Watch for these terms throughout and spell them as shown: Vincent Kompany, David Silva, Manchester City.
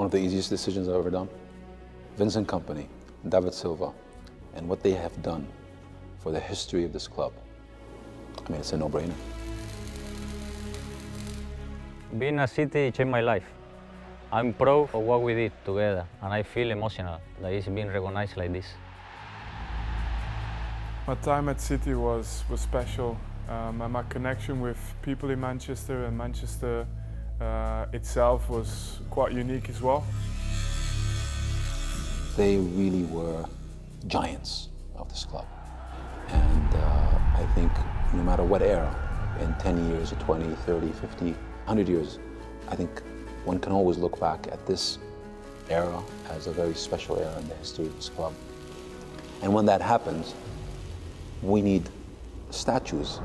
one of the easiest decisions I've ever done. Vincent Kompany, David Silva, and what they have done for the history of this club. I mean, it's a no-brainer. Being at City changed my life. I'm proud of what we did together, and I feel emotional that it's being recognized like this. My time at City was special, and my connection with people in Manchester and Manchester itself was quite unique as well. They really were giants of this club, and I think no matter what era, in 10 years or 20, 30, 50, 100 years, I think one can always look back at this era as a very special era in the history of this club. And when that happens, we need statues.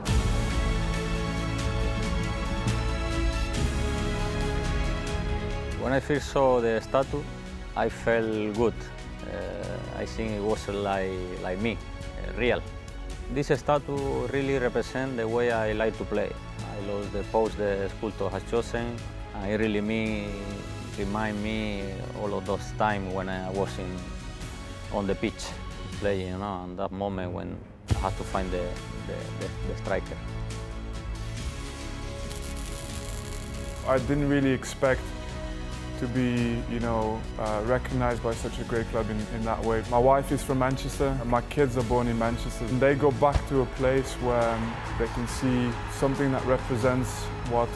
When I first saw the statue, I felt good. I think it was like me, real. This statue really represents the way I like to play. I love the pose the sculptor has chosen. It really remind me all of those times when I was on the pitch playing, you know, and that moment when I had to find the striker. I didn't really expect to be, you know, recognized by such a great club in that way. My wife is from Manchester, and my kids are born in Manchester. And they go back to a place where they can see something that represents what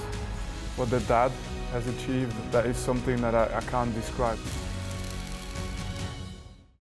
their dad has achieved. That is something that I can't describe.